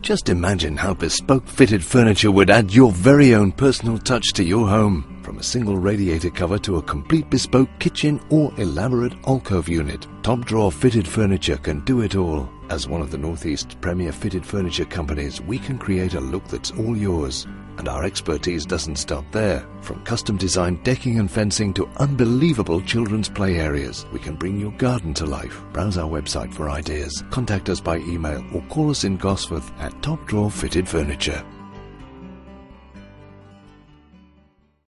Just imagine how bespoke fitted furniture would add your very own personal touch to your home. From a single radiator cover to a complete bespoke kitchen or elaborate alcove unit, Topdrawer Fitted Furniture can do it all. As one of the Northeast's premier fitted furniture companies, we can create a look that's all yours. And our expertise doesn't stop there. From custom designed decking and fencing to unbelievable children's play areas, we can bring your garden to life. Browse our website for ideas, contact us by email or call us in Gosforth at Topdrawer Fitted Furniture.